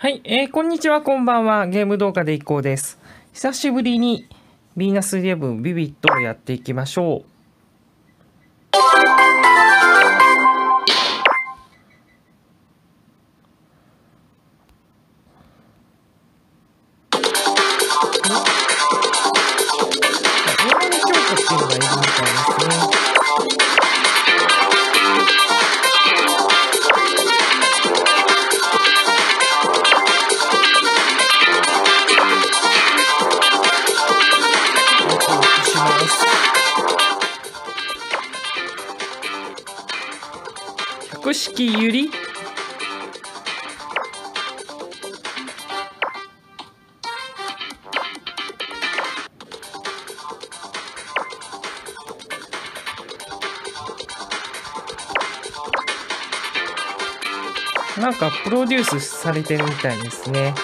はい、こんにちは、こんばんは。ゲーム動画でいこうです。久しぶりにヴィーナス11ビビットをやっていきましょう。百式ゆりなんかプロデュースされてるみたいですね。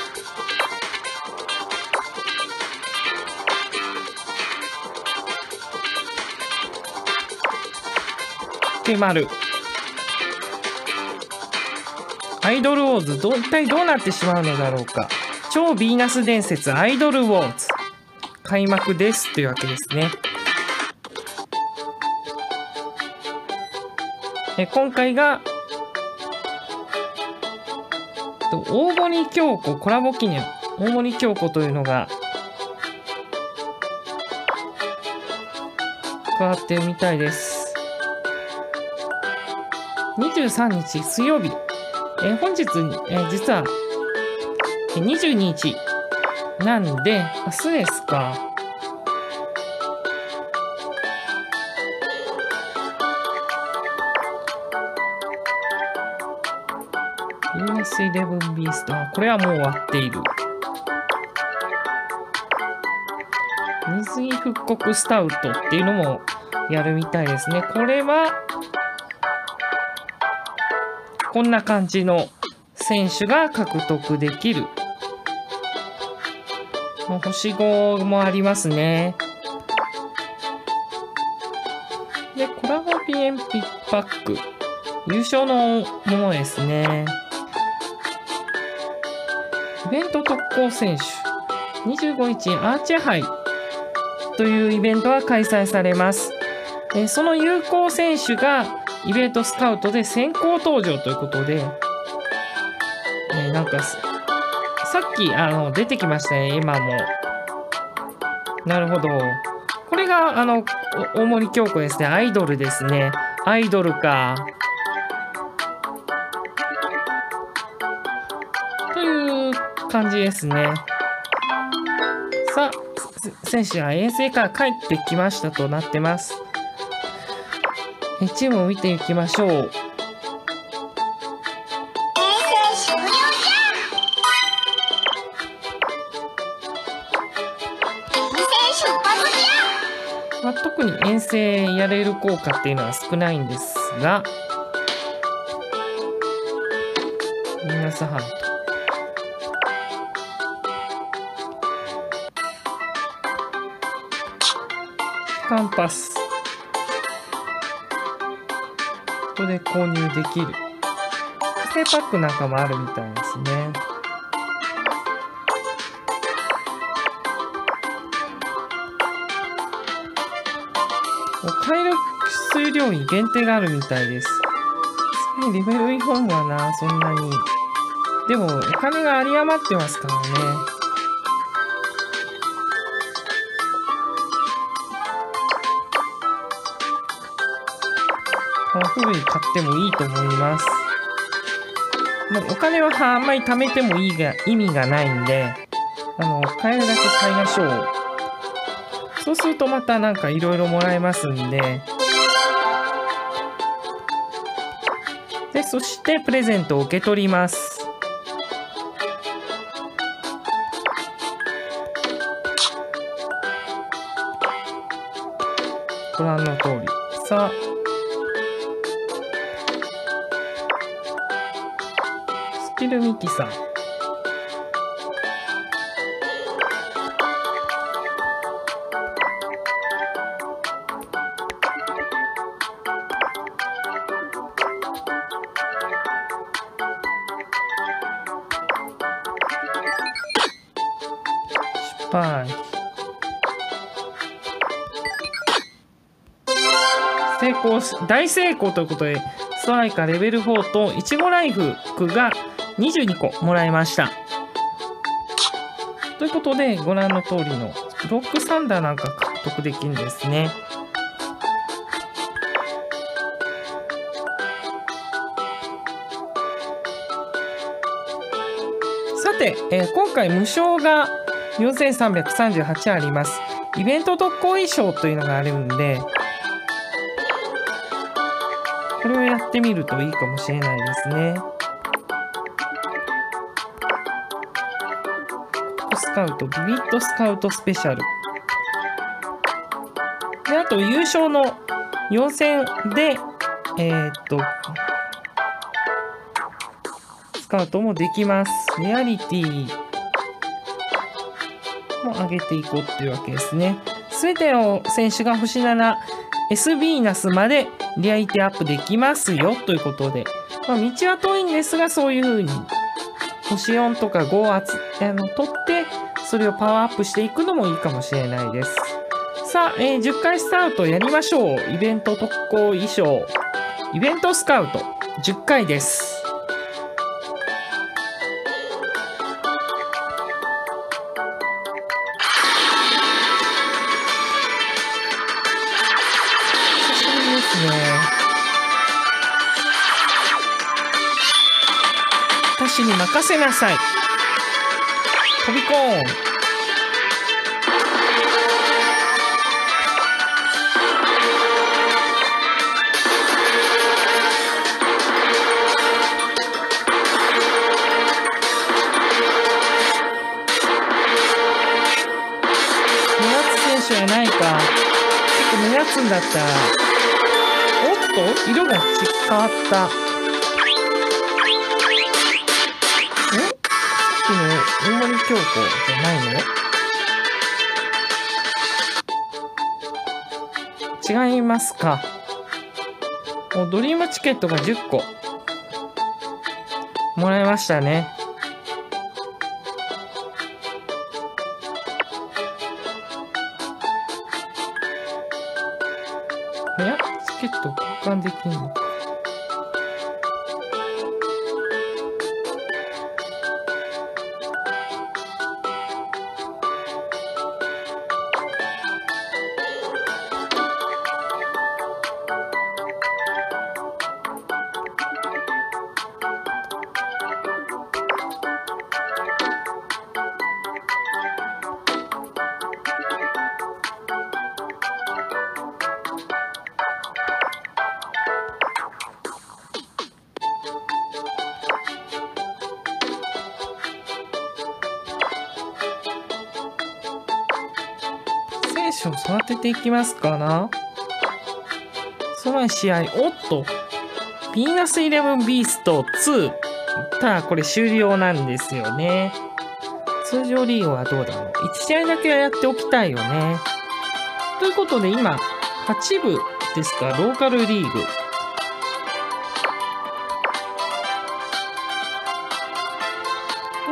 手丸アイドルウォーズ一体どうなってしまうのだろうか。超ヴィーナス伝説アイドルウォーズ開幕ですというわけですね。今回が大森京子コラボ記念。大森京子というのが加わってみたいです。23日水曜日、本日、実は22日なんで明日ですか。ヴィーナス11ビースト、これはもう終わっている。水復刻スタウトっていうのもやるみたいですね。これはこんな感じの選手が獲得できる。星5もありますね。でコラボピエンピッパック優勝のものですね。イベント特攻選手25日アーチェ杯というイベントが開催されます。その有効選手がイベントスカウトで先行登場ということで、なんかさっき出てきましたね。今もなるほど、これが大森京子ですね。アイドルですね。アイドルかという感じですね。さあ選手は遠征から帰ってきましたとなってます。チームを見ていきましょう。まあ、特に遠征やれる効果っていうのは少ないんですが、ヴィーナスハントカンパスで購入できる複製パックなんかもあるみたいですね。体力数量に限定があるみたいです。レベルいい本はなそんなにでもお金が有り余ってますからね。古い買ってもいいと思います。まあ、お金はあんまり貯めてもいいが意味がないんで、買えるだけ買いましょう。そうするとまたなんかいろいろもらえますんで。で、そしてプレゼントを受け取ります。ご覧の通り。さあ。ミキさん5 成功し、大成功ということで、ストライカーレベル4とイチゴライフが22個もらいました。ということで、ご覧の通りのブロックサンダーなんか獲得できるんですね。さて、今回無償が4338あります。イベント特攻衣装というのがあるんで、これをやってみるといいかもしれないですね。スカウトビビットスカウトスペシャルで、あと優勝の4戦でスカウトもできます。レアリティも上げていこうっていうわけですね。全ての選手が星7 Sビーナスまでリアリティアップできますよということで、まあ、道は遠いんですが、そういう風に星4とか5を取ってそれをパワーアップしていくのもいいかもしれないです。さあ、10回スタートやりましょう。イベント特攻衣装イベントスカウト10回です。私に任せなさい。飛びコーン。目立つ選手はないか。結構目立つんだったら。おっと、色が変わった。大森京子じゃないの？違いますか。もうドリームチケットが10個もらいましたね。え？チケット交換できんの？育てていきますかな。その試合、おっとヴィーナスイレブンビースト2、ただこれ終了なんですよね。通常リーグはどうだろう。1試合だけはやっておきたいよね。ということで今8部ですか、ローカルリーグ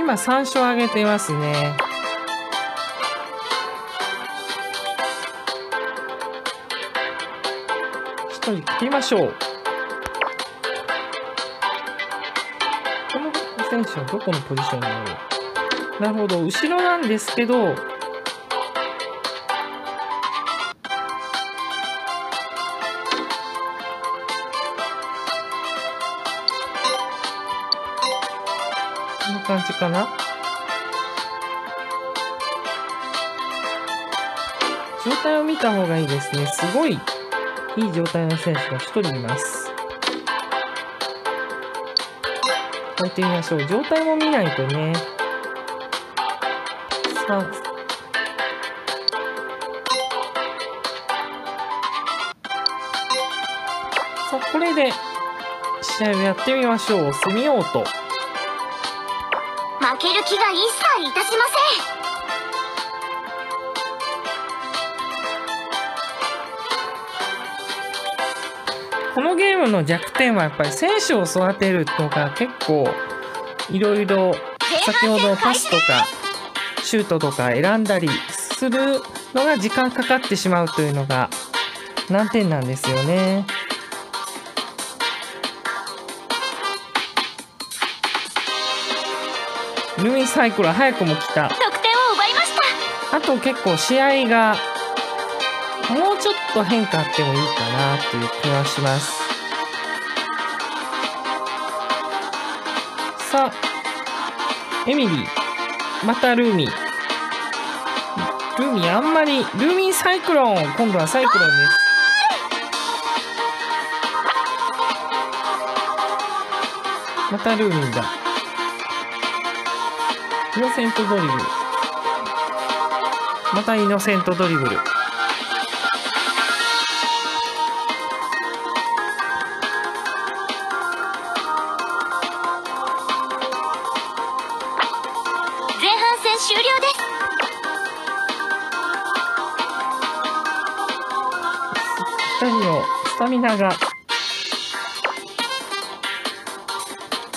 今3勝挙げてますね。行ってみましょう。この選手はどこのポジションなの？なるほど、後ろなんですけど、こんな感じかな。状態を見た方がいいですね。すごいいい状態の選手が1人います。置いてみましょう。状態も見ないとね。さあ。さあ、これで試合をやってみましょう。セミオート。負ける気が一切いたしません。このゲームの弱点はやっぱり選手を育てるとか、結構いろいろ先ほどパスとかシュートとか選んだりするのが時間かかってしまうというのが難点なんですよね。ルミサイクル早くも来た。得点を奪いました。あと結構試合がもうちょっと変化あってもいいかなっていう気はします。さあエミリー、またルミあんまりルミサイクロン、今度はサイクロンです。またルミだ。イノセントドリブル、またイノセントドリブル。2人のスタミナが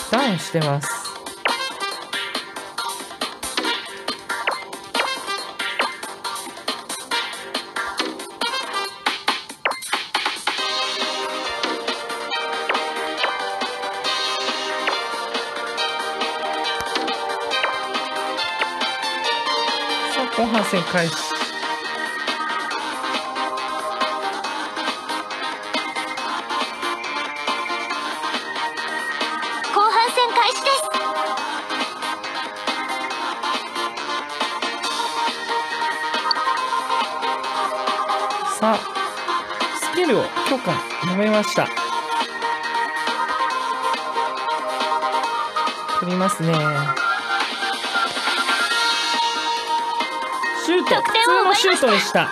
ダウンしてます。さあ後半戦開始。さあスキルを強化やめました。取りますね。シュート、普通のシュートでした。さ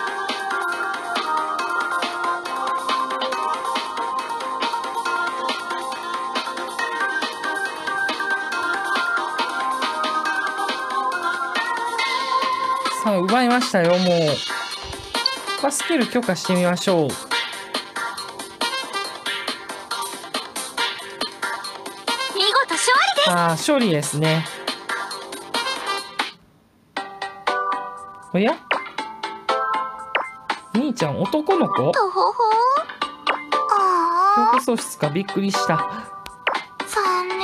あ奪いましたよ。もうスキル強化してみましょう。見事勝利です。ああ勝利ですね。おや、兄ちゃん男の子？とほほ。強化喪失か、びっくりした。残念。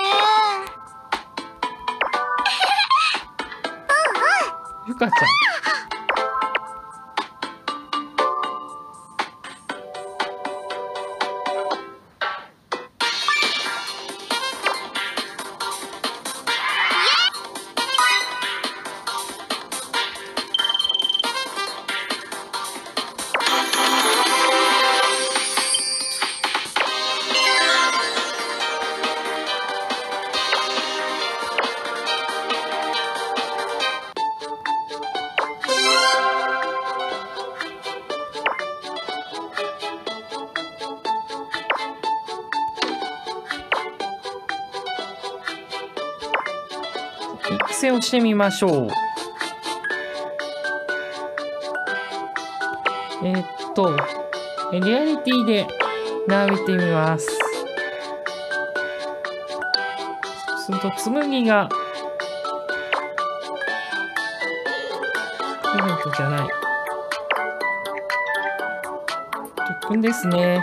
ゆかちゃん。育成をしてみましょう。リアリティで並べてみます。そうすると紬がイベントじゃない特訓ですね。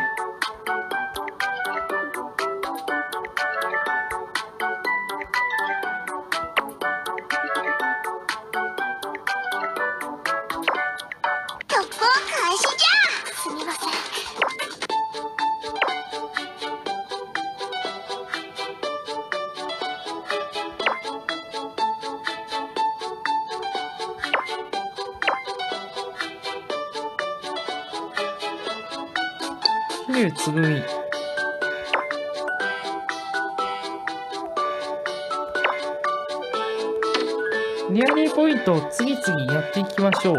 つぐみ、リアリーポイントを次々やっていきましょう。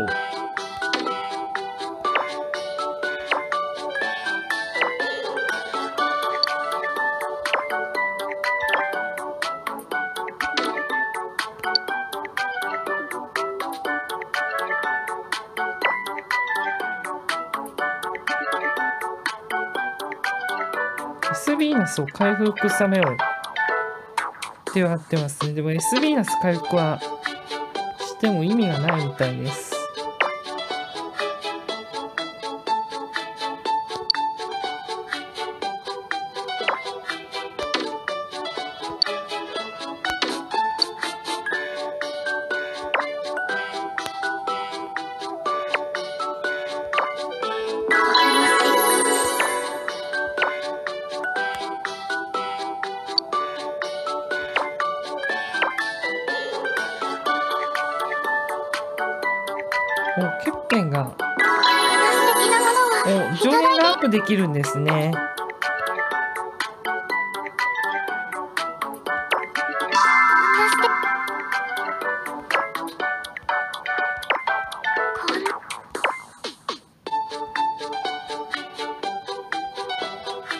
Sヴィーナスを回復さめようってはあってますね。でも Sヴィーナス回復はししても意味がないみたいです。欠点が上限がアップできるんですね。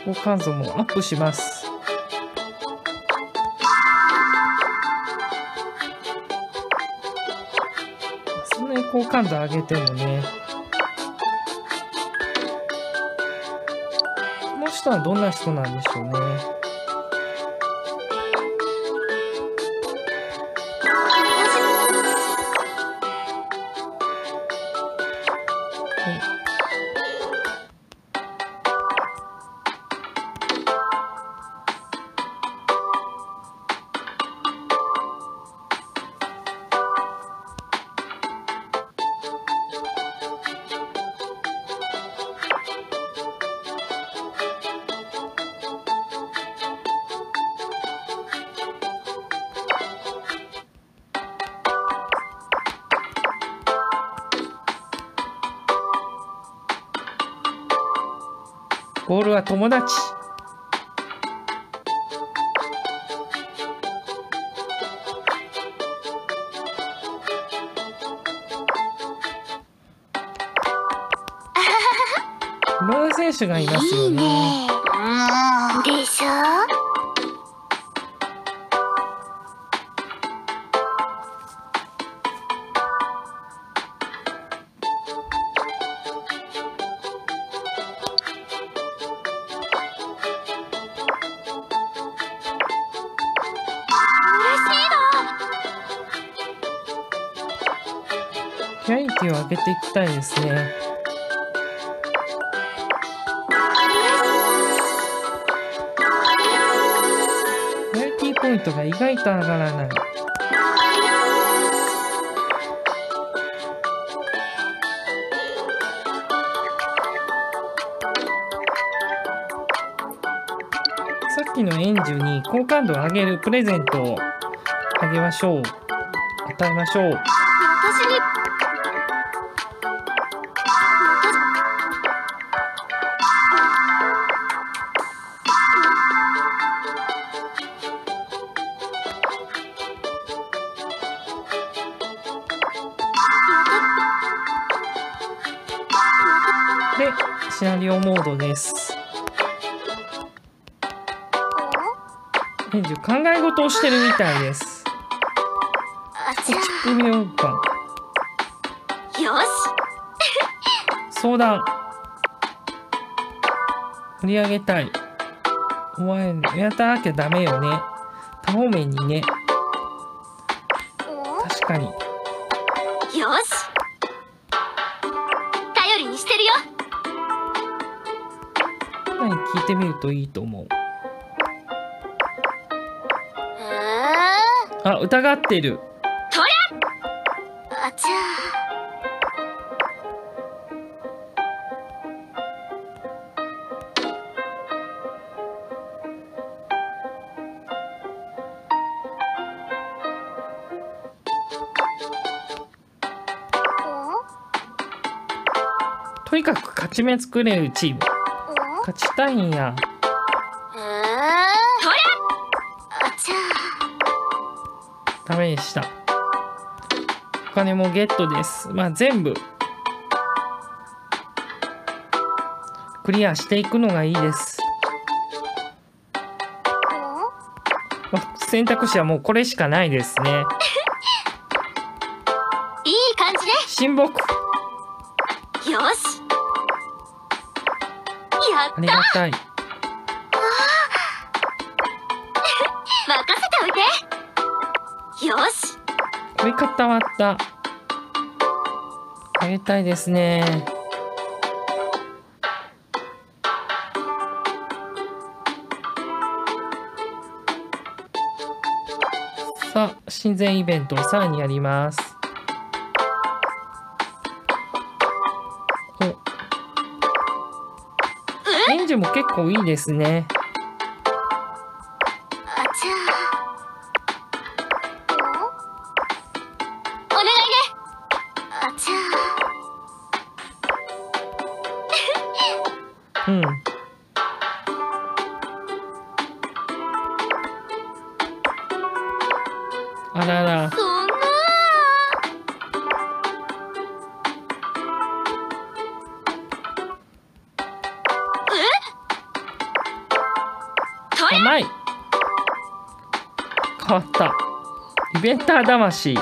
好感度もアップします。好感度上げてもね、この人はどんな人なんでしょうね。ゴールは友達。いろんな選手がいますよね。いいね。でしょ？キャリティを上げていきたいですね。キャリティポイントが意外と上がらない。さっきの園児に好感度を上げるプレゼントをあげましょう。与えましょう。で、シナリオモードです。園児、考え事をしてるみたいです。打ち込みようか。よし。相談。振り上げたい。お前、やったなきゃダメよね。多方面にね。確かに。よし。頼りにしてるよ。聞いてみるといいと思う。あ、疑ってる。とりゃ。あちゃ。とにかく勝ち目作れるチーム。勝ちたいんや。ダメでした。お金もゲットです。まあ全部クリアしていくのがいいです。選択肢はもうこれしかないですね。いい感じね。親睦。よし。ありがたい。任せておいて。よし。これ固まった。やりたいですね。さあ、親善イベントをさらにやります。お、援助も結構いいですね。うん。あらら。甘い。変わった。イベンター魂。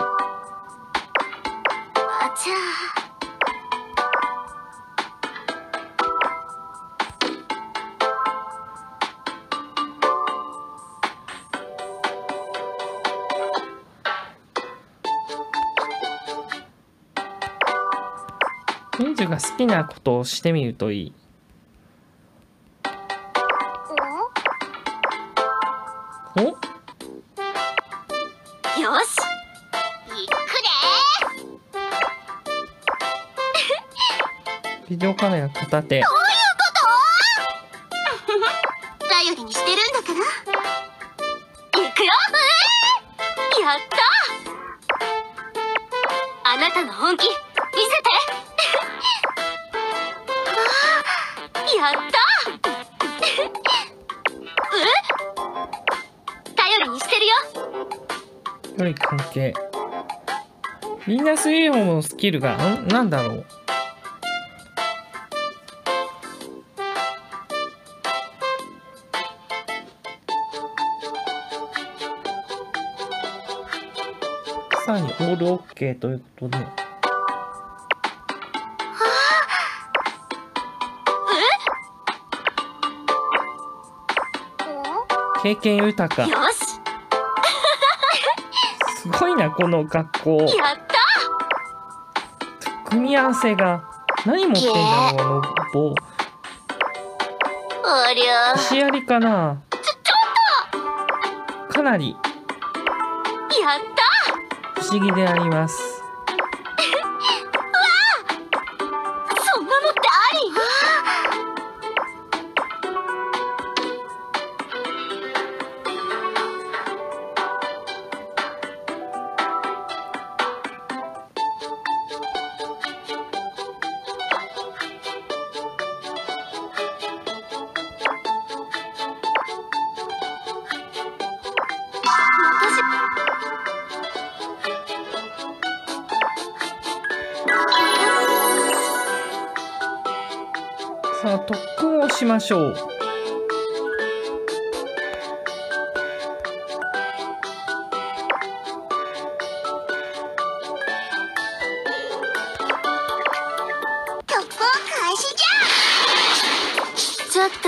エンジュが好きなことをしてみるといい。お？よし、いくでー。ビデオカメラ片手。どういうこと？頼りにしてるんだから。いくよ。やった。あなたの本気見せて。やった頼りにしてるよ。よい関係。みんなスイーホのスキルがなんだろう。さらにオールオッケーということで。経験豊か。よしすごいな、この学校。やった。組み合わせが何持ってんだろう、ロボ。おりゃ。石やりかな。ちょっと。かなり。やった。不思議であります。わあ。そんなのってあり。さあ、特訓をしましょう。特訓開始じゃ。ちょっと。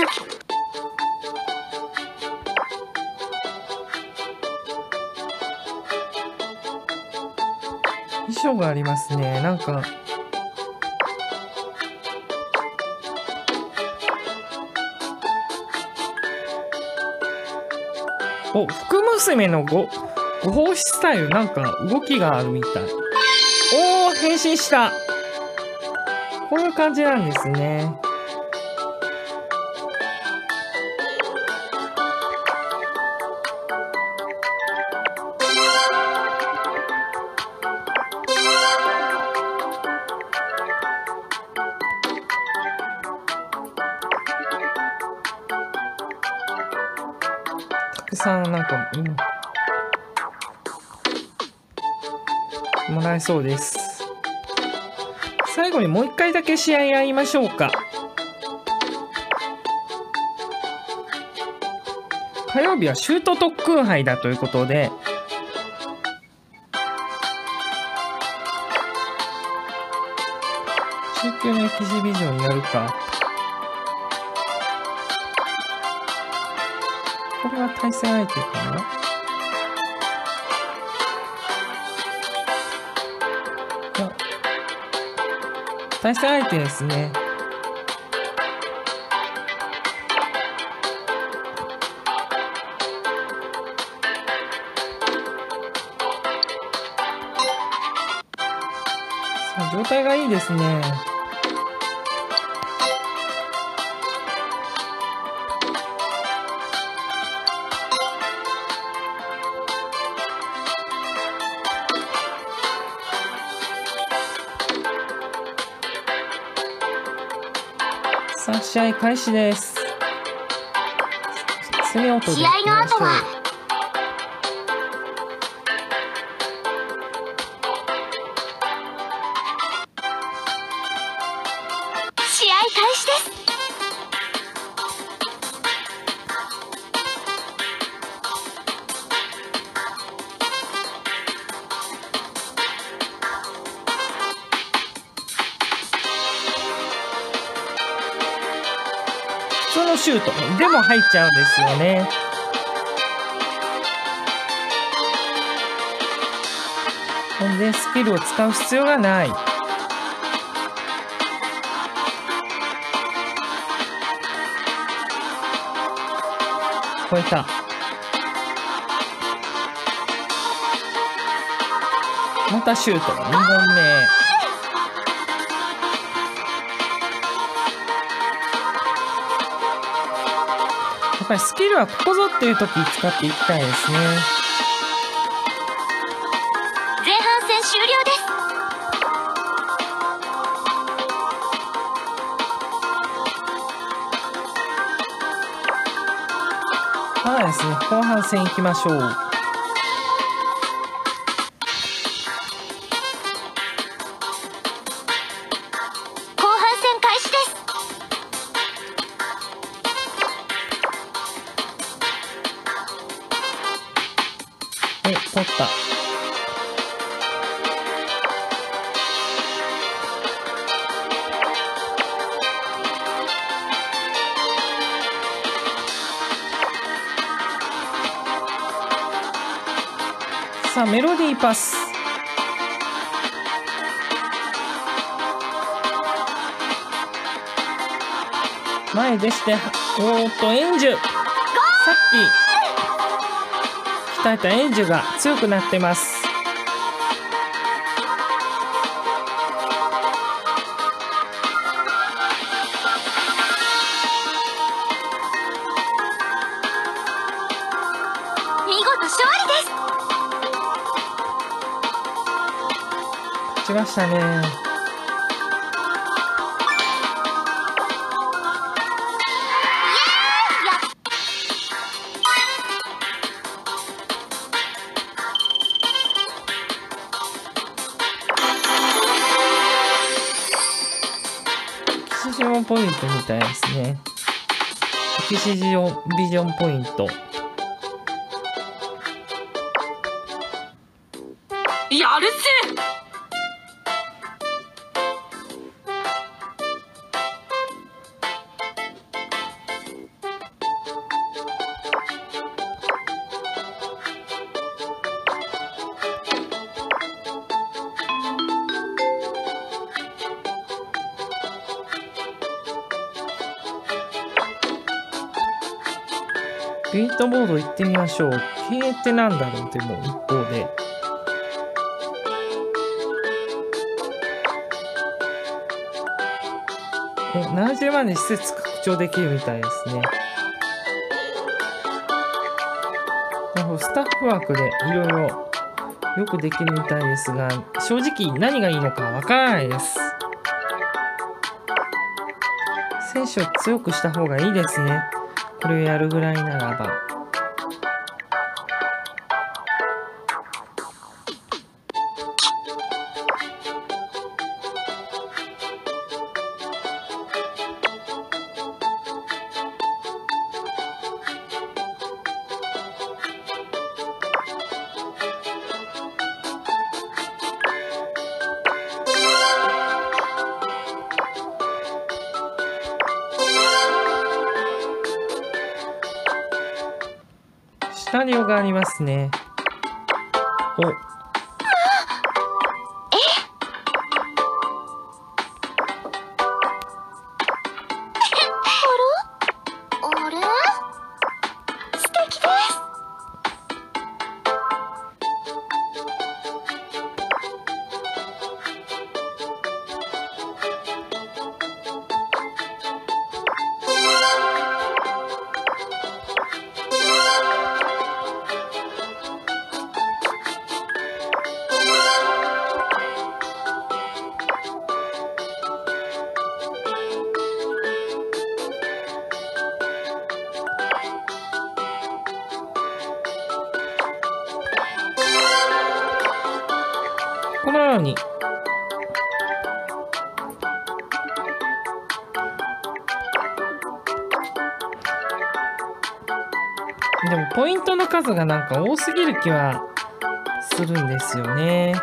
衣装がありますね。なんかお、福娘のご奉仕スタイル、なんか動きがあるみたい。おー、変身した。こういう感じなんですね。さんなんかもらえそうです。最後にもう一回だけ試合やりましょうか。火曜日はシュート特訓杯だということで、中級のエキシビジョンやるか。これは対戦相手かな。対戦相手ですね。さあ、状態がいいですね。さあ、試合開始です。試合の後は。普通のシュートでも入っちゃうんですよね。ほんでスキルを使う必要がない。超えた。またシュート2本目。やっぱりスキルはここぞっていう時に使っていきたいですね。前半戦終了です。まだですね、後半戦いきましょう。取った。さあ、メロディーパス。前でして、エンジュ。さっき鍛えたエンジュが強くなってます。見事勝利です。勝ちましたね。ポイントみたいですね。エキシジョンビジョンポイント。やるっビートボード行ってみましょう。経営ってなんだろう。でも一方で70万で施設拡張できるみたいですね。スタッフワークでいろいろよくできるみたいですが、正直何がいいのかわからないです。選手を強くした方がいいですね。これをやるぐらいならば。シナリオがありますね。お。え？このようにでもポイントの数がなんか多すぎる気はするんですよね。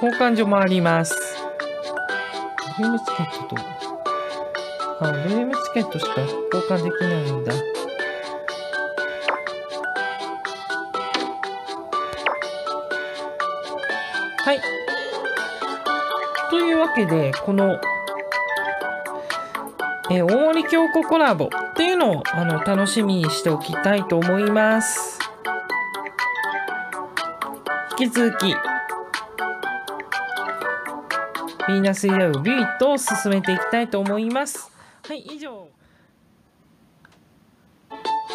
交換所もあります。ゲームチケットとゲームチケットしか交換できないんだ。はい。というわけで、この、大森京子コラボっていうのを楽しみにしておきたいと思います。引き続き、ヴィーナス11ビュイットを進めていきたいと思います。はい、以上。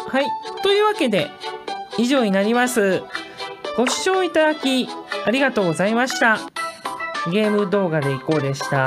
はい、というわけで、以上になります。ご視聴いただき、ありがとうございました。ゲーム動画でいこうでした。